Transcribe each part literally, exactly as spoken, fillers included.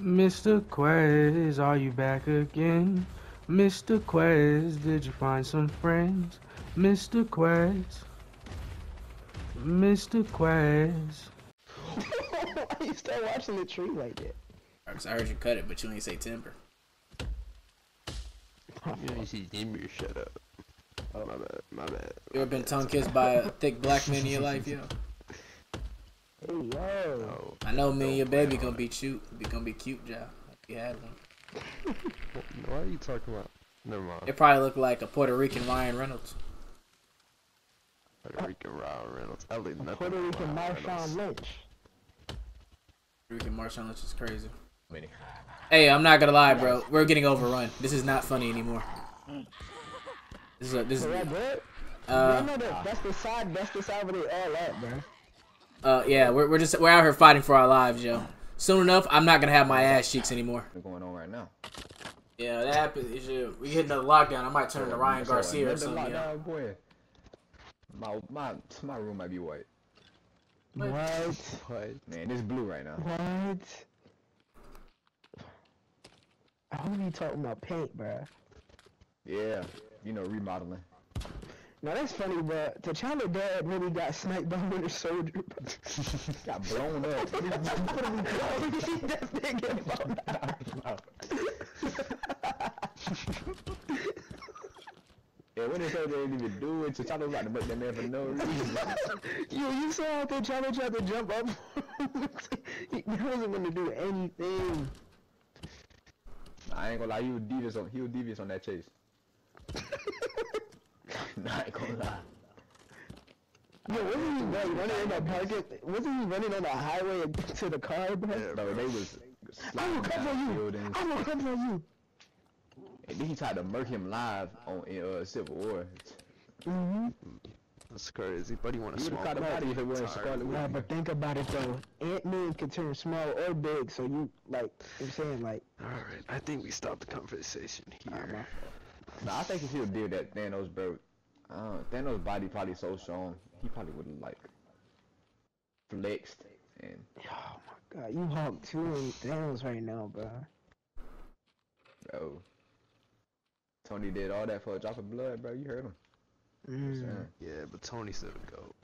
Mister Quez, are you back again? Mister Quez, did you find some friends? Mister Quez, Mister Quez. Why are you still watching the tree like that? I heard you cut it, but you ain't say timber. You ain't say timber, shut up. Oh, my bad, my bad. You ever been tongue kissed by a thick black man in your life, yo? Hey, yo. I know me and your baby gonna be cute. Be gonna be cute, Ja. Like you had one. Why are you talking about? Never mind. It probably looked like a Puerto Rican Ryan Reynolds. Puerto Rican Ryan Reynolds. I did nothing. Puerto Rican Marshawn Lynch. Puerto Rican Marshawn Lynch is crazy. Many. Hey, I'm not gonna lie, bro. We're getting overrun. This is not funny anymore. This is a, this is. That uh, no, no, that, that's the side. That's the side where they all at, bro. Uh, yeah, we're we're just we're out here fighting for our lives, yo. Soon enough, I'm not gonna have my ass cheeks anymore. What's going on right now? Yeah, that happens. We hit another lockdown. I might turn to Ryan Garcia or something. Yeah. Boy. My my my room might be white. What? What? Man, it's blue right now. What? I don't be talking about paint, bro. Yeah, you know, remodeling. Now that's funny, bro. T'Challa dad really got sniped by Winter Soldier. Got blown up. Yeah, Winter Soldier didn't even do it. T'Challa was about to make that man for no reason. Yo, you saw how T'Challa tried to jump up. He wasn't gonna do anything. I ain't gonna lie, he was devious on, he was devious on that chase. Not gonna lie. Yo, wasn't he like, running in the parking? Wasn't he running on the highway to the car, bro? Yeah, bro, they was I'm gonna come for you. Buildings. I'm gonna come for you. And then he tried to murk him live on uh, Civil War. Mm-hmm. That's crazy, but he want to small. Nah, but think about it though. Ant-Man can turn small or big, so you like, I'm saying like. All right, I think we stopped the conversation here. Nah, nah I think if he would deal that Thanos, bro. Uh, Thanos' body probably so strong, he probably would have like flexed. And oh my god, you Hulk too many Thanos right now, bro. Bro, Tony did all that for a drop of blood, bro. You heard him. Mm. Yeah, but Tony still go.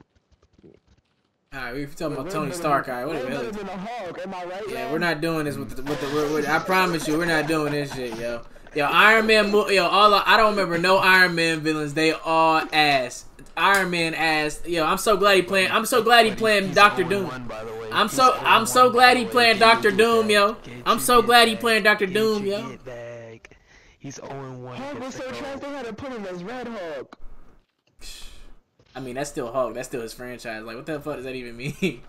Alright, we talking about Tony Stark. Alright, what the hell? Yeah, we're not doing this with the. With the we're, we're, I promise you, we're not doing this shit, yo. Yo, Iron Man, yo, all of, I don't remember no Iron Man villains. They all ass. Iron Man ass. Yo, I'm so glad he playing. I'm so glad he playing Doctor Doom. I'm so I'm so glad he playing Doctor Doom, yo. I'm so glad he playing Doctor Doom, yo. He's oh and one. Hulk was so trash they had to put him as Red Hulk. I mean, that's still Hulk. That's still his franchise. Like, what the fuck does that even mean?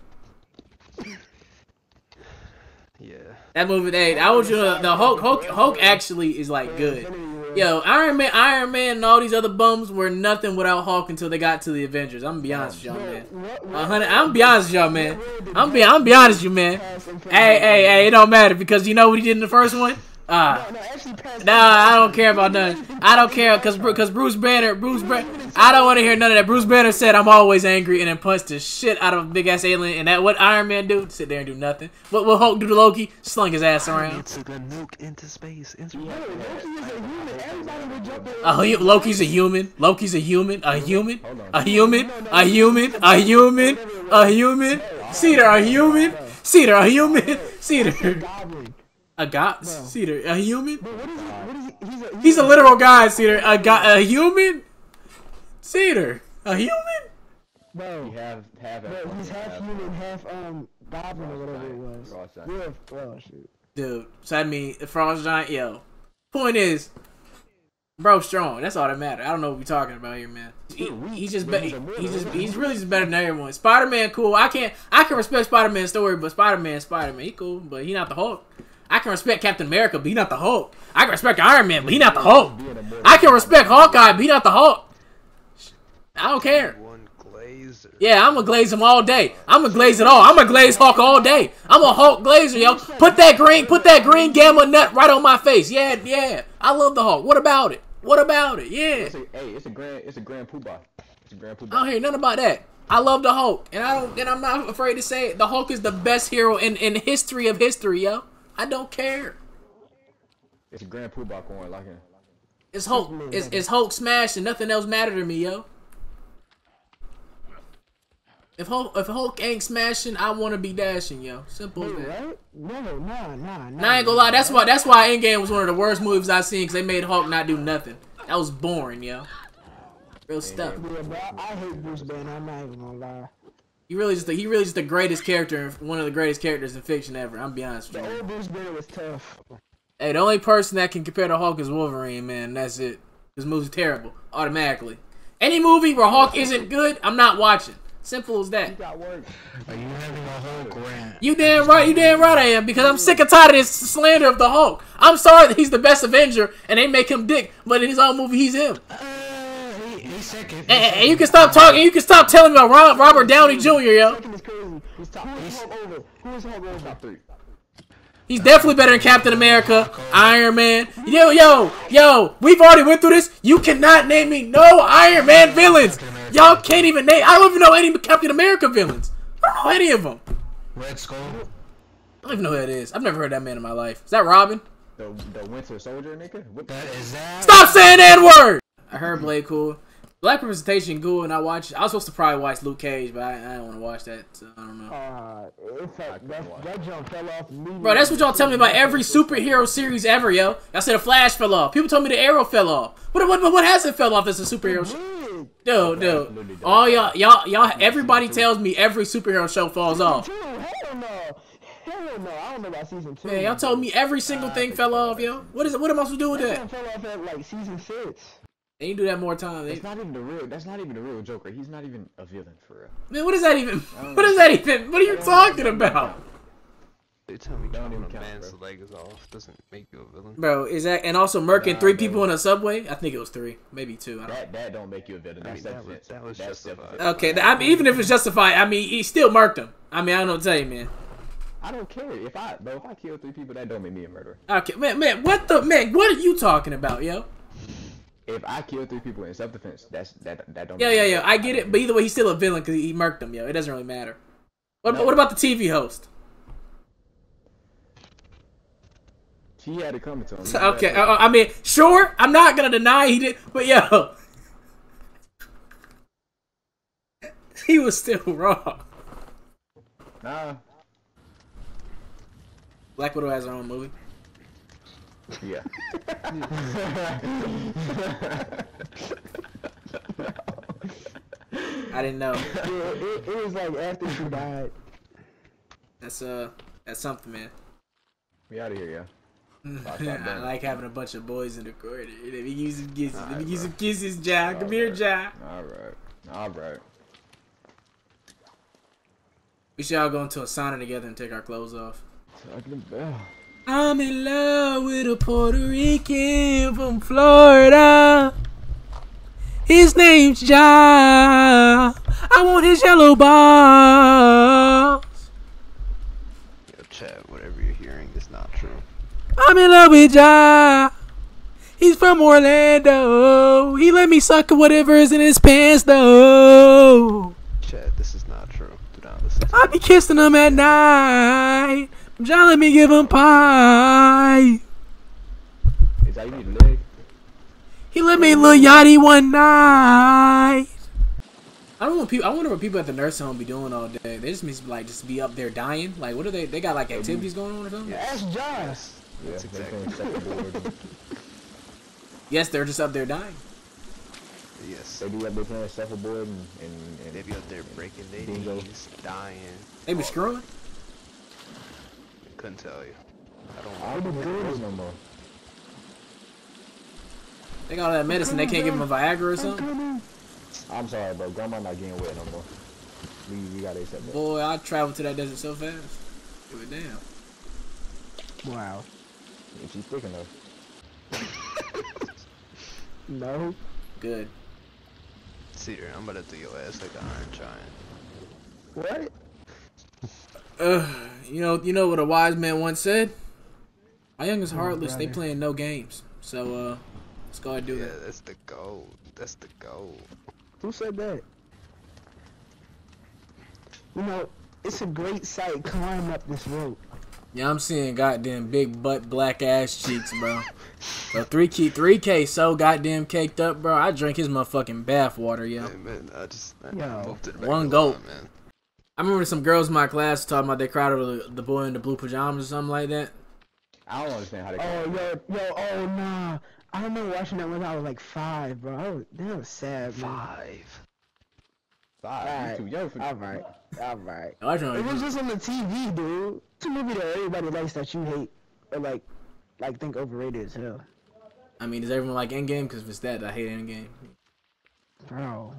Yeah. That movie, hey, I want you to, the Hulk, Hulk, Hulk actually is like good. Yo, Iron Man, Iron Man, and all these other bums were nothing without Hulk until they got to the Avengers. I'm gonna be honest with y'all, man. one hundred, I'm gonna be honest with y'all, man. I'm be, I'm be honest with you, man. Hey, hey, hey, it don't matter because you know what he did in the first one. Uh, nah, I don't care about none. I don't care cause cause Bruce Banner, Bruce Banner. I don't want to hear none of that. Bruce Banner said, "I'm always angry," and then punched the shit out of a big ass alien. And that what Iron Man do? Sit there and do nothing. What will Hulk do to Loki? Slung his ass around. Nuke into space. Oh, Loki's a human. Loki's a human. A human. A human. A human. A human. A human. Cedar, a human. Cedar, a human. Cedar. A god, no. Cedar, a human? But what is he, what is he, he's, a, he's, he's a literal god, Cedar. A god, a human? Cedar, a human? Bro, have, have bro a, he's half human, half um goblin or whatever it was. Yeah, bro, shoot. Dude, so I mean, the Frost Giant, yo. Point is, bro, strong. That's all that matters. I don't know what we're talking about here, man. He, he's just, be, he's just, he's really just better than everyone. Spider Man, cool. I can't, I can respect Spider Man's story, but Spider Man, Spider Man, he cool, but he not the Hulk. I can respect Captain America, but he not the Hulk. I can respect Iron Man, but he not the Hulk. I can respect Hawkeye, but he not the Hulk. I don't care. Yeah, I'm gonna glaze him all day. I'm gonna glaze it all. I'm gonna glaze Hulk all day. I'm a Hulk glazer, yo. Put that green, put that green gamma nut right on my face. Yeah, yeah. I love the Hulk. What about it? What about it? Yeah. Hey, it's a grand, it's a grand poobah. It's a grand poobah. I don't hear nothing about that. I love the Hulk, and I don't, and I'm not afraid to say it. The Hulk is the best hero in in history of history, yo. I don't care. It's a Grand Poobah coin, like him. It's Hulk. It's, it's Hulk smash and nothing else matter to me, yo. If Hulk, if Hulk ain't smashing, I want to be dashing, yo. Simple as that. Right? No, no, no, no. Now, I ain't gonna lie. That's why. That's why Endgame was one of the worst movies I seen because they made Hulk not do nothing. That was boring, yo. Real stuff. Yeah, bro, I hate Bruce Banner. I'm not even gonna lie. He really just the, he really just the greatest character, one of the greatest characters in fiction ever. I'm be honest with you. The old Bruce Banner was tough. Hey, the only person that can compare to Hulk is Wolverine, man. That's it. This movie's terrible automatically. Any movie where Hulk isn't good, I'm not watching. Simple as that. You got work. Are you having a Hulk rant? You damn right. You damn right I am, because I'm sick and tired of this slander of the Hulk. I'm sorry that he's the best Avenger and they make him dick, but in his own movie he's him. Second, and, second. and you can stop talking. You can stop telling me about Robert Downey Junior, yo. He's, He's definitely better than Captain America, Iron Man. Yo, yo, yo. We've already went through this. You cannot name me no Iron Man villains. Y'all can't even name. I don't even know any Captain America villains. I don't know any of them. Red Skull. I don't even know who that is. I've never heard that man in my life. Is that Robin? The, the Winter Soldier, nigga. What that is that? Stop saying that word. I heard Blade cool. Black representation cool, and I watched. I was supposed to probably watch Luke Cage, but I, I didn't want to watch that. So I don't know. Uh, it's like that, that jump fell off. Bro, that's what y'all tell me about every superhero series ever, yo. Y'all said the Flash fell off. People told me the Arrow fell off. What what what hasn't fell off as a superhero show? Dude, dude. All y'all y'all y'all. Everybody tells me every superhero show falls off. Hell no. Hell no, I don't know about season two. Man, y'all told me every single thing fell off, yo. What is it? What am I supposed to do with that? Fell off at like season six. They do that more time. That's not even the real. That's not even the real Joker. He's not even a villain for real. Man, what is that even? What is that even? What are you talking about? They tell me counting a man's leg is off doesn't make you a villain. Bro, is that and also murking three people in a subway? I think it was three, maybe two. I don't that that don't make you a villain. That's that was, that was justified. Okay, I mean, even if it's justified, I mean, he still murked him. I mean, I don't know what to tell you, man. I don't care if I, bro. If I kill three people, that don't make me a murderer. Okay, man, man, what the man? What are you talking about, yo? If I kill three people in self-defense, that's that that don't. Yeah, yeah, yeah. I get it, but either way, he's still a villain because he murked them, yo. It doesn't really matter. What no. What about the T V host? She had it coming to him. So, okay, I, I mean, sure, I'm not gonna deny he did, but yo, he was still wrong. Nah. Black Widow has her own movie. Yeah. I didn't know. Yeah, it, it was like after she died. That's uh, that's something, man. We out of here, yeah. I like having a bunch of boys in the corner. Let me give some kisses. Let me give some kisses, Ja. Come here, Ja. All right, all right. We should all go into a sauna together and take our clothes off. Talking about. I'm in love with a Puerto Rican from Florida. His name's Ja. I want his yellow balls. Yo, chat, whatever you're hearing is not true. I'm in love with Ja. He's from Orlando. He let me suck whatever is in his pants, though. Chat, this is not true. Do not listen to I be kissing him at night. Ja, let me give him pie. Is that you need a leg? He let me little yachty one night. I don't want people. I wonder what people at the nursing home be doing all day. They just mean like just be up there dying. Like what are they? They got like activities going on or something. Yeah, ask Josh. Yeah, that's exactly. Yes, they're just up there dying. Yes. They be up there playing shuffleboard and, and, and they be up there breaking their knees, dying. They be screwing. Couldn't tell you. I don't. I don't do this no more. They got all that medicine. They can't give him a Viagra or something. I'm sorry, bro. Grandma not getting wet no more. We, we gotta accept that. Boy, I traveled to that desert so fast. It was damn. Wow. If she's thick enough. No. Good. Cedar, I'm gonna do your ass like an Iron Giant. What? Uh, you know, you know what a wise man once said. My young is heartless. They playing no games. So uh, let's go ahead and do yeah, that. Yeah, that's the goal. That's the goal. Who said that? You know, it's a great sight. Climb up this rope. Yeah, I'm seeing goddamn big butt, black ass cheeks, bro. So three K, three K, so goddamn caked up, bro. I drank his motherfucking bath water, yo. Hey, man, I just, I yo. It one gulp. Man. I remember some girls in my class talking about they cried over the, the boy in the blue pajamas or something like that. I don't understand how they. Oh, yo, yo, oh nah. I remember watching that when I was like five, bro. I was, that was sad, man. Five. Five. All right, young for all right. All right. No, it was just on the T V, dude. It's a movie that everybody likes that you hate, or like, like think overrated as hell. I mean, does everyone like Endgame? Because if it's that, I hate Endgame. Bro,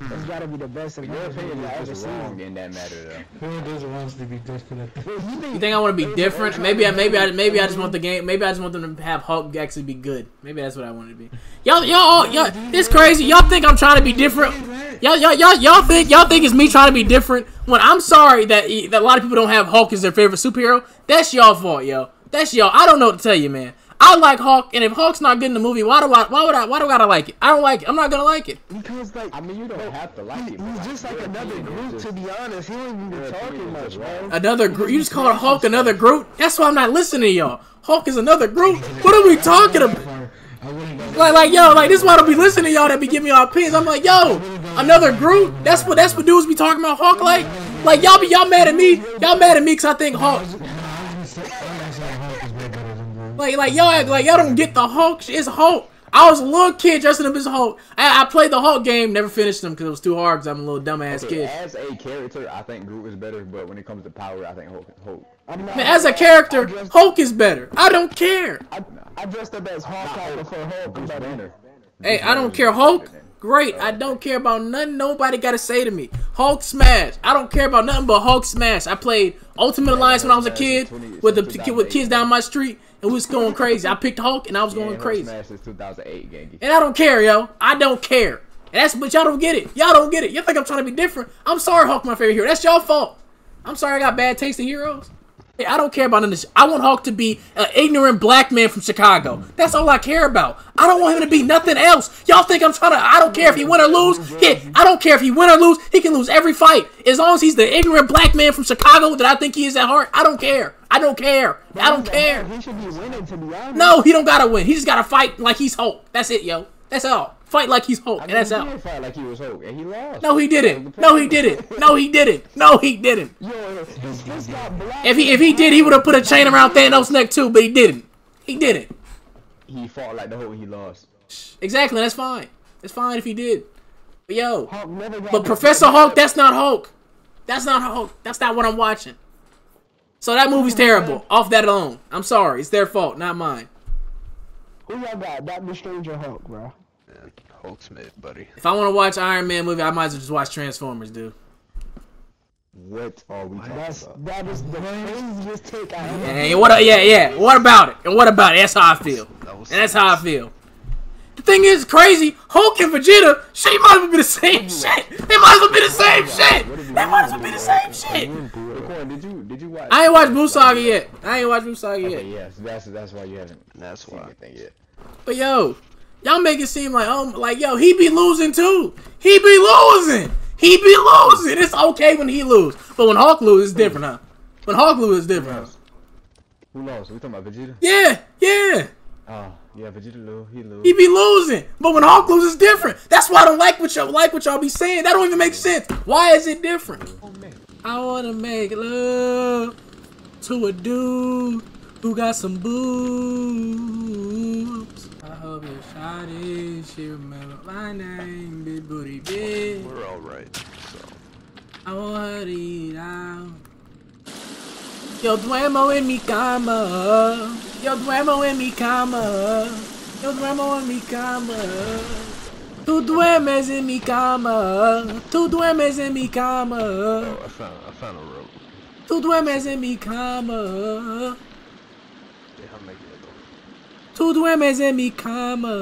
that's gotta be the best. Your opinion is just wrong in that matter, though. Who doesn't want to be different? You think I want to be different? Maybe I, maybe I, maybe I just want the game. Maybe I just want them to have Hulk actually be good. Maybe that's what I want it to be. Y'all, y'all, y'all, it's crazy. Y'all think I'm trying to be different? Y'all, y'all, y'all, y'all think y'all think it's me trying to be different? When I'm sorry that that a lot of people don't have Hulk as their favorite superhero. That's y'all fault, yo. That's y'all. I don't know what to tell you, man. I like Hulk, and if Hulk's not good in the movie, why do I? Why would I? Why do I gotta like it? I don't like it. I'm not gonna like it. Because like, I mean, you don't have to like it. He's just like another Groot, to be honest. He ain't even talking much, bro. Another Groot? You just call Hulk another Groot? That's why I'm not listening to y'all. Hulk is another Groot. What are we talking about? Like, like, yo, like this is why I don't be listening to y'all that be giving y'all opinions. I'm like, yo, another Groot. That's what that's what dudes be talking about Hulk like. Like y'all be y'all mad at me. Y'all mad at me because I think Hulk. Like, like, y'all act like y'all don't get the Hulk. It's Hulk. I was a little kid dressing up as Hulk. I, I played the Hulk game, never finished them because it was too hard because I'm a little dumbass okay, kid. As a character, I think Groot is better, but when it comes to power, I think Hulk. Hulk. I mean, as a character, dressed, Hulk is better. I don't care. I, I dressed up as Hawkeye before Hulk. Bruce Banner. Hey, I don't care. Hulk, great. I don't care about nothing nobody got to say to me. Hulk smash. I don't care about nothing but Hulk smash. I played Ultimate Alliance when I was a kid with the with kids down my street. It was going crazy. I picked Hulk and I was yeah, going crazy. two thousand eight, and I don't care, yo. I don't care. And that's but y'all don't get it. Y'all don't get it. Y'all think I'm trying to be different. I'm sorry, Hulk, my favorite hero. That's y'all fault. I'm sorry I got bad taste in heroes. Hey, I don't care about none of this. I want Hulk to be an ignorant black man from Chicago. That's all I care about. I don't want him to be nothing else. Y'all think I'm trying to... I don't care if he win or lose. He, I don't care if he win or lose. He can lose every fight. As long as he's the ignorant black man from Chicago that I think he is at heart, I don't care. I don't care. I don't care. He should be winning, to be honest. No, he don't gotta win. He just gotta fight like he's Hulk. That's it, yo. That's all. Fight like he's Hulk, I mean, and that's he out. He did fight like he was Hulk, and he lost. No, he didn't. No, he didn't. No, he didn't. No, he didn't. If he if he did, he would have put a chain around Thanos' neck too, but he didn't. He didn't. He fought like the Hulk, and he lost. Exactly. That's fine. That's fine if he did. But yo, but Professor Hulk, that's not Hulk. That's not Hulk. That's not what I'm watching. So that movie's terrible. Off that alone. I'm sorry. It's their fault, not mine. Who y'all got? Doctor Strange or Hulk, bro? Man, Hulk Smith, buddy. If I want to watch Iron Man movie, I might as well just watch Transformers, dude. What are we talking That's, about? That is the craziest take I ever yeah, what a, yeah, yeah. What about it? And what about it? That's how I feel. That was, and that's how I feel. The thing is, crazy, Hulk and Vegeta, shit might as well be the same shit. They might as well be the same shit. They might as well be the same shit. Did you, did you watch? I ain't watched Blue Saga yet. I ain't watched Blue Saga yet. Okay, yes, that's that's why you haven't. That's why. Anything yet. But yo, y'all make it seem like oh, like yo, he be losing too. He be losing. He be losing. It's okay when he lose, but when Hulk lose, it's different, huh? When Hulk lose, it's different. Who lost? We talking about Vegeta? Yeah, yeah. Oh. Yeah, Vegeta lose, he lose. He be losing, but when Hulk loses, it's different. That's why I don't like what y'all like what y'all be saying. That don't even make sense. Why is it different? I wanna make love to a dude who got some boobs. I hope you're shoddy. She remember my name, big booty bitch. We're all right. So I want her to eat out. Yo duermo en mi cama. Yo duermo en mi cama. Yo duermo en mi cama. Tú duermes en mi cama. Tú duermes en mi cama. Oh, I found, I found a rope. Tú duermes en mi cama. Yeah, I'll make it though. Tú duermes en mi cama.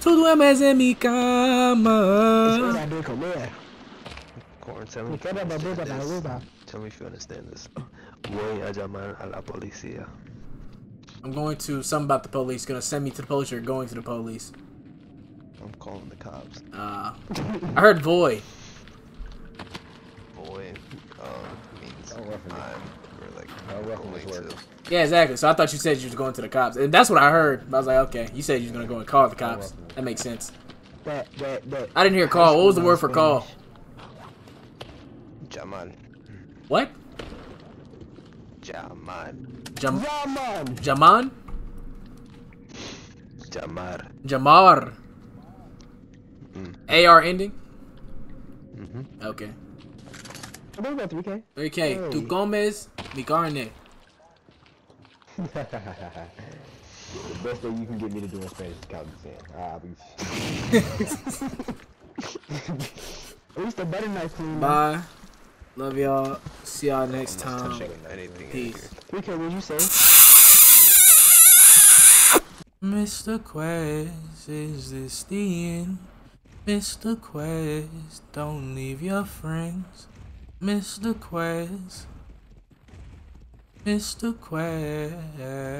Tú duermes en mi cama. Tell me, tell me if you understand this. I'm going to something about the police. Gonna send me to the police or going to the police. I'm calling the cops. Uh, I heard boy. Boy. Yeah, exactly. So I thought you said you was going to the cops, and that's what I heard. I was like, okay, you said you was gonna go and call the cops. That makes sense. But, but, but, I didn't hear call. What was the word for call? Jaman. What? Jaman. Jam Jaman. Jaman. Jamar. Jamar. Mm. A R ending. Mm-hmm. Okay. I think about three K. three K. Tu comes mi carne. The best thing you can get me to do in Spanish is Calvin Sand. At least the butter knife clean. Bye. Love y'all. See y'all next time. Peace. three K, what'd you say? Mister Quez, is this the end? Mister Quez, don't leave your friends. Mister Quez. Mister Quez.